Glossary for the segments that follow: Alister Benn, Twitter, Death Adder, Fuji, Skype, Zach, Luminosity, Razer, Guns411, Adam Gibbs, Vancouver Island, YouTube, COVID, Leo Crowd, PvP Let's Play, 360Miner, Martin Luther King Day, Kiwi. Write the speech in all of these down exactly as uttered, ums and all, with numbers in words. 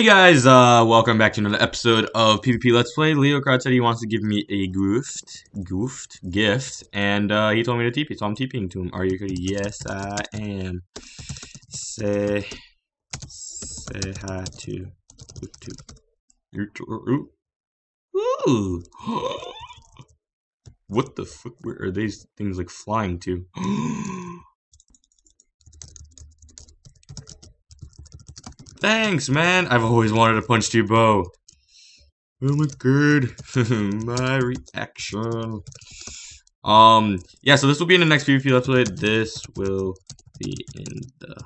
Hey guys, uh, welcome back to another episode of PvP Let's Play. Leo Crowd said he wants to give me a goofed, goofed gift, and uh, he told me to T P, so I'm TPing to him. Are you ready? Yes, I am. Say, say hi to YouTube. Ooh. What the fuck? Where are these things like flying to? Thanks, man. I've always wanted to punch you, Bo. Oh my god. My reaction. Um, yeah, so this will be in the next PvP Let's Play. This will be in the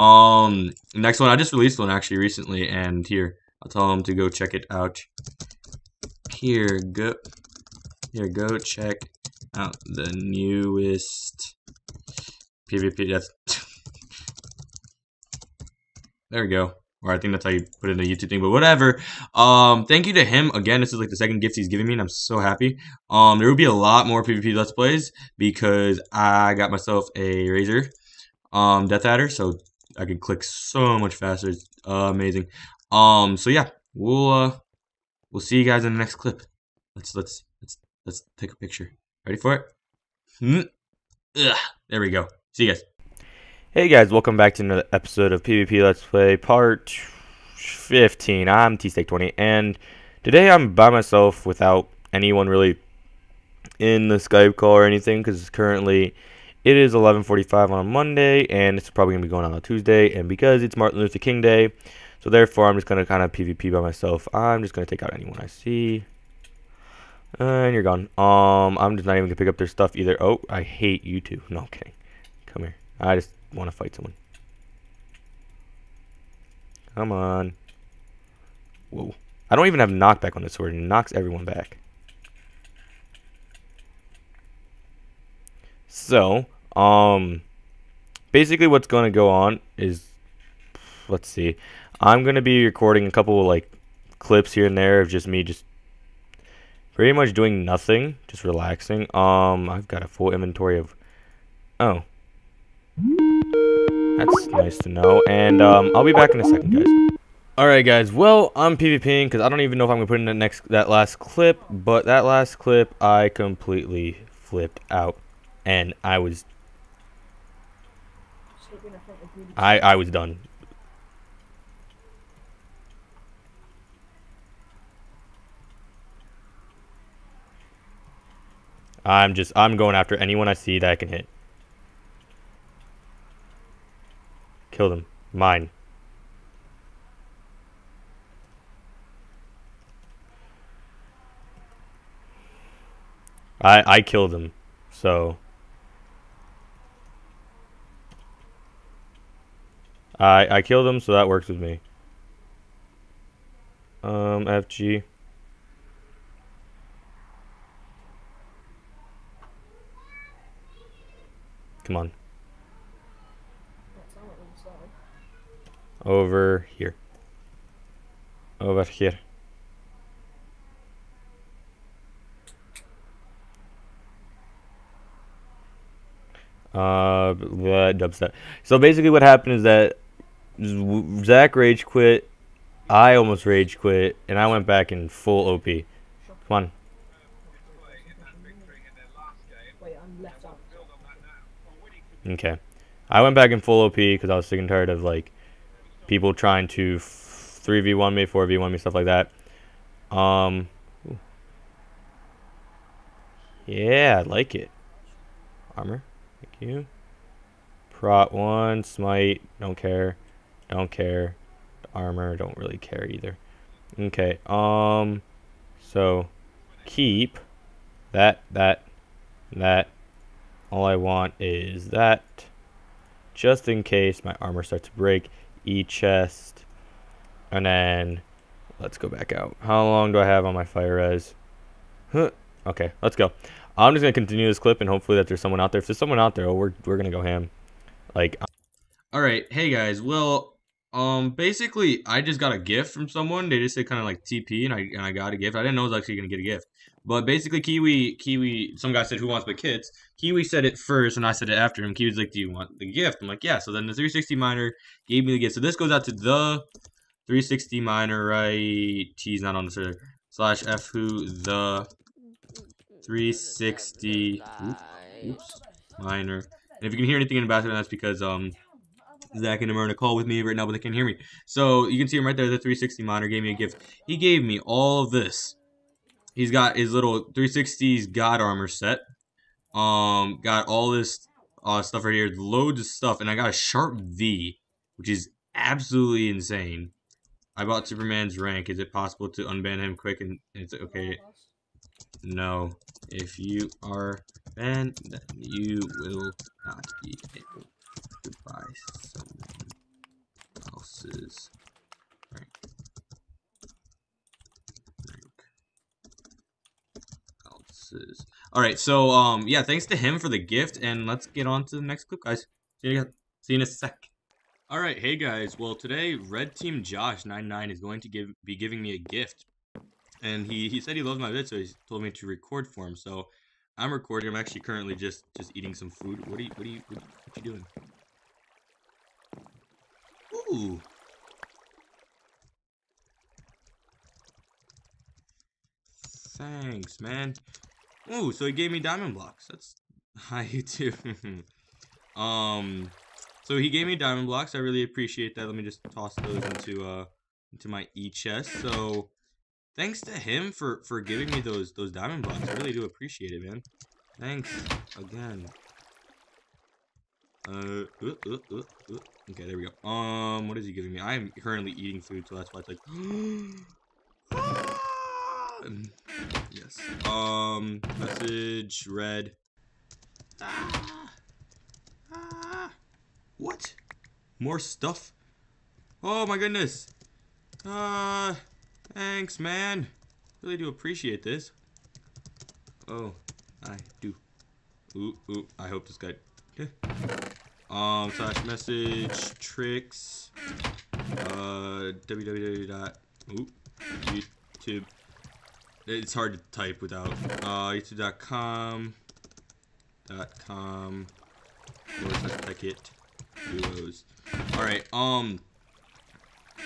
Um next one. I just released one actually recently, and here. I'll tell them to go check it out. Here go here go check out the newest PvP Let's Play. There we go. Or I think that's how you put it in the YouTube thing, but whatever. Um, thank you to him. Again, this is like the second gift he's giving me, and I'm so happy. Um, there will be a lot more PvP Let's Plays because I got myself a Razer um, Death Adder, so I can click so much faster. It's uh, amazing. Um, so yeah, we'll uh, we'll see you guys in the next clip. Let's let's let's let's take a picture. Ready for it? Hmm. Ugh. There we go. See you guys. Hey guys, welcome back to another episode of PvP Let's Play part fifteen. I'm Tstake twenty, and today I'm by myself without anyone really in the Skype call or anything, because currently it is eleven forty-five on a Monday, and it's probably going to be going on a Tuesday, and because it's Martin Luther King Day, so therefore I'm just going to kind of PvP by myself. I'm just going to take out anyone I see, and you're gone. Um, I'm just not even going to pick up their stuff either. Oh, I hate you two. No, I'm kidding. Come here. I just want to fight someone. Come on. Whoa. I don't even have knockback on this sword. It knocks everyone back. So, um, basically what's going to go on is, let's see. I'm going to be recording a couple of, like, clips here and there of just me just pretty much doing nothing. Just relaxing. Um, I've got a full inventory of, oh. That's nice to know, and um, I'll be back in a second, guys. Alright guys, well, I'm PvPing because I don't even know if I'm going to put in that, next, that last clip, but that last clip, I completely flipped out, and I was... I, I was done. I'm just, I'm going after anyone I see that I can hit. Kill them. Mine. I I killed them. So I I killed them, so that works with me. Um F G. Come on. Over here. Over here. Uh, dubstep. So basically, what happened is that Zach rage quit. I almost rage quit, and I went back in full O P. Come on. Okay, I went back in full O P because I was sick and tired of like. People trying to three v one me, four v one me, stuff like that. Um, yeah, I like it. Armor, thank you. Prot one, smite, don't care. Don't care. Armor, don't really care either. Okay, um, so keep that, that, that. All I want is that, just in case my armor starts to break. E chest, and then let's go back out. How long do I have on my fire res? Huh. Okay, let's go. I'm just gonna continue this clip, and hopefully that there's someone out there. If there's someone out there, oh, we're we're gonna go ham. Like, all right, hey guys. Well, Um, basically, I just got a gift from someone. They just said kind of like T P, and I and I got a gift. I didn't know I was actually gonna get a gift, but basically, Kiwi, Kiwi. Some guy said, "Who wants the kids?" Kiwi said it first, and I said it after him. Kiwi's like, "Do you want the gift?" I'm like, "Yeah." So then the three sixty miner gave me the gift. So this goes out to the three sixty miner, right? T's not on the server. Slash F who the three sixty oops, oops, miner. And if you can hear anything in the background, that's because um. Zach and him are on a call with me right now, but they can't hear me. So you can see him right there. The three sixty miner gave me a gift. He gave me all of this. He's got his little three sixties God armor set. Um, got all this uh, stuff right here, loads of stuff, and I got a sharp V, which is absolutely insane. I bought Superman's rank. Is it possible to unban him quick? And it's okay. No, if you are banned, then you will not be able to buy someone else's rank. rank. else's. All right, so um, yeah, thanks to him for the gift, and let's get on to the next clip, guys. See you, See you in a sec. All right, hey guys. Well, today Red Team Josh ninety-nine is going to give be giving me a gift, and he he said he loves my vid, so he told me to record for him. So I'm recording. I'm actually currently just just eating some food. What are you what are you what, what you doing? Ooh. Thanks, man. Ooh, so he gave me diamond blocks. That's hi YouTube. um so he gave me diamond blocks. I really appreciate that. Let me just toss those into uh into my E chest. So thanks to him for, for giving me those those diamond blocks. I really do appreciate it, man. Thanks again. Uh, ooh, ooh, ooh, ooh. Okay, there we go. Um, what is he giving me? I am currently eating food, so that's why it's like... yes. Um, message, red. Ah, ah. What? More stuff? Oh my goodness. Uh... Thanks, man. Really do appreciate this. Oh, I do. Ooh, ooh. I hope this guy. Okay. Um, slash message tricks. Uh, www. Ooh, YouTube. It's hard to type without. Uh, YouTube.com. Dot com. Or slash ticket. Duos. All right. Um.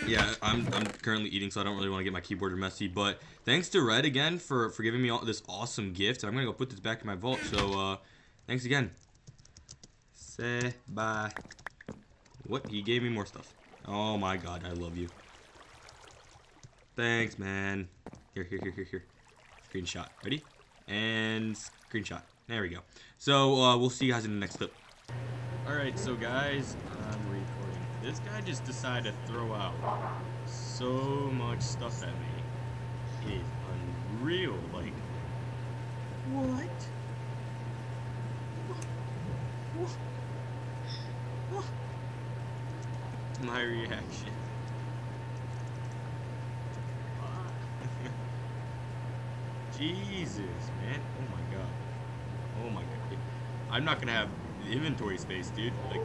Yeah, I'm, I'm currently eating, so I don't really want to get my keyboard messy, but thanks to Red again for, for giving me all this awesome gift. I'm going to go put this back in my vault, so uh, thanks again. Say bye. What? He gave me more stuff. Oh my god, I love you. Thanks, man. Here, here, here, here, here. Screenshot. Ready? And screenshot. There we go. So uh, we'll see you guys in the next clip. Alright, so guys, I'm recording. This guy just decided to throw out so much stuff at me. It is unreal. Like, what? What? What? My reaction. Jesus, man. Oh my god. Oh my god. I'm not gonna have inventory space, dude. Like.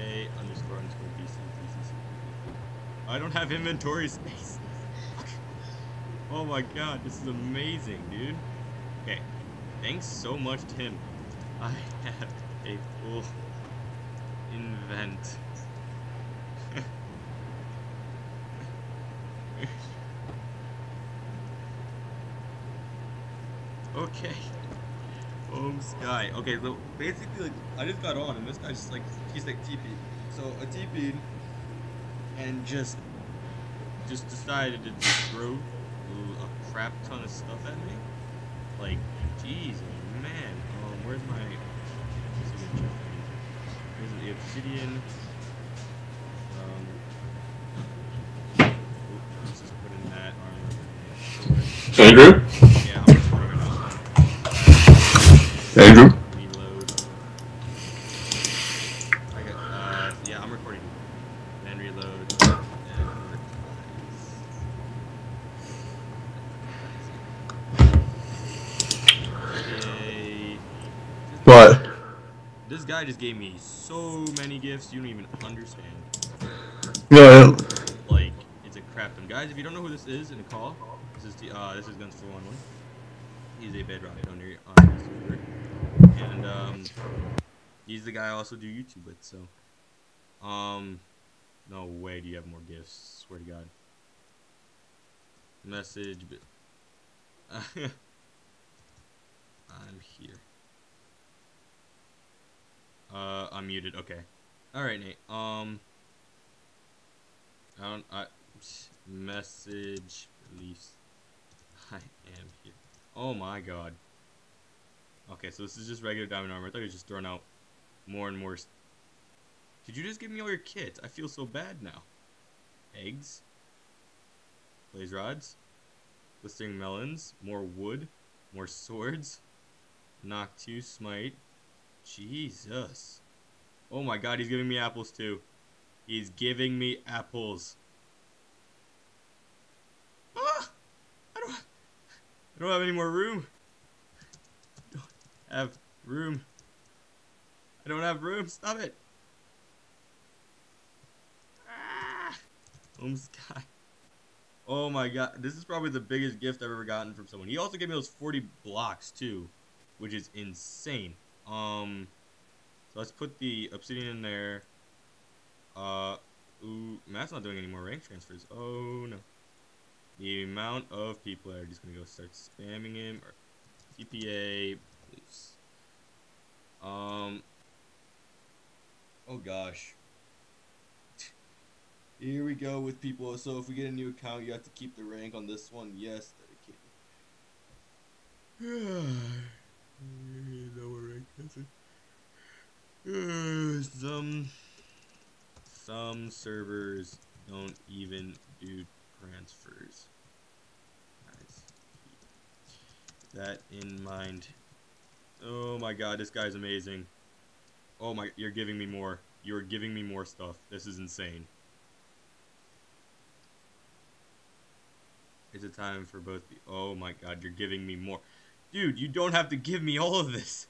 A underscore underscore B C B C. I don't have inventory space. Oh my god, this is amazing, dude. Okay, thanks so much, Tim. I have a full invent. Okay. Boom sky. Okay, so basically, like, I just got on, and this guy just like he's like T P. So a T P, and just just decided to just throw a crap ton of stuff at me. Like, jeez, man. Um, where's my? Where's the obsidian? Um, let's just put in that armor. Andrew. Andrew? Reload. I got, uh, yeah, I'm recording. And reload. And okay. What? This guy just gave me so many gifts you don't even understand. No. Like, it's a crap ton. Guys, if you don't know who this is in a call, this is the, uh this is Guns four eleven. He's a bedrock donor on his Twitter. And um he's the guy I also do YouTube with, so um no way do you have more gifts, swear to God. Message I'm here. Uh, I'm muted. Okay. All right, Nate. Um, I don't. I message release. I am here. Oh my God. Okay, so this is just regular diamond armor. I thought he was just throwing out more and more. St Could you just give me all your kits? I feel so bad now. Eggs. Blaze rods. Blistering melons. More wood. More swords. Noctu smite. Jesus. Oh my God, he's giving me apples too. He's giving me apples. Ah! I don't, I don't have any more room. I don't have room. I don't have room. Stop it. Ah! Home Sky. Oh my God. This is probably the biggest gift I've ever gotten from someone. He also gave me those forty blocks too, which is insane. Um, so let's put the obsidian in there. Uh, ooh, Matt's not doing any more rank transfers. Oh no. The amount of people are just gonna go start spamming him. Or T P A, please. Um, oh gosh. Here we go with people. So if we get a new account, you have to keep the rank on this one. Yes, dedicated. Uh, some some servers don't even do transfers. Guys, keep that in mind. Oh my God, this guy's amazing. Oh my, you're giving me more. You're giving me more stuff. This is insane. It's a time for both the. Oh my God, you're giving me more. Dude, you don't have to give me all of this.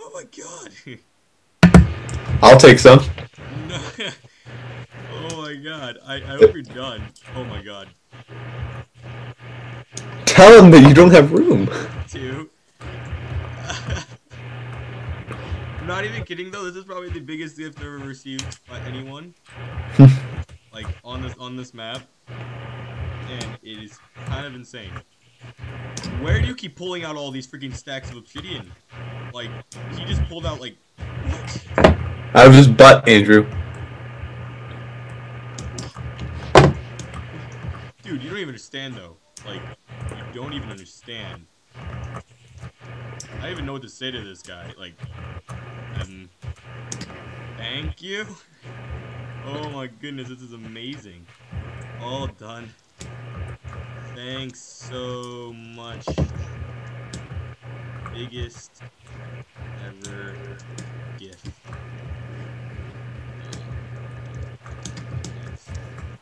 Oh my God. I'll take some. Oh my God. I, I hope you're done. Oh my God. Tell him that you don't have room. Two. I'm not even kidding though. This is probably the biggest gift I've ever received by anyone. Like on this on this map. And it is kind of insane. Where do you keep pulling out all these freaking stacks of obsidian? Like, he just pulled out, like, what? I was just butt, Andrew. Dude, you don't even understand, though. Like, you don't even understand. I don't even know what to say to this guy. Like, um, thank you? Oh my goodness, this is amazing. All done. Thanks so much. Biggest ever gift.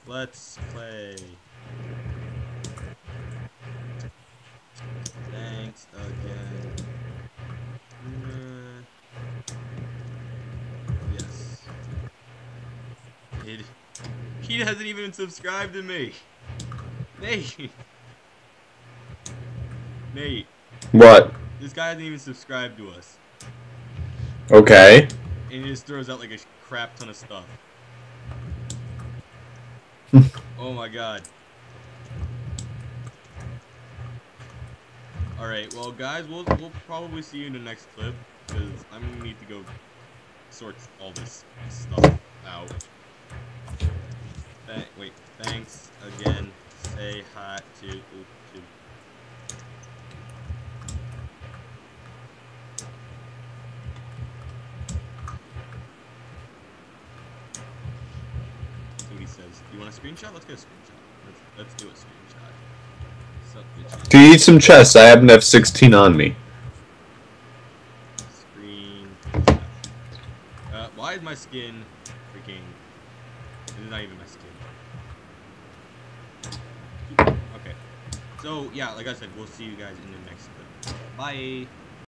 Let's play. Thanks again. Yes. It, he hasn't even subscribed to me. Nate. Nate. What? This guy hasn't even subscribed to us. Okay. And he just throws out like a crap ton of stuff. Oh my God. Alright, well guys, we'll, we'll probably see you in the next clip. Because I'm going to need to go sort all this stuff out. Th wait, thanks again. Say hi to... to You want a screenshot? Let's get a screenshot. Let's, let's do a screenshot. Do you need some chests? I happen to have sixteen on me. Screenshot. Uh, why is my skin freaking... This is not even my skin. Okay. So, yeah, like I said, we'll see you guys in the next clip. Bye!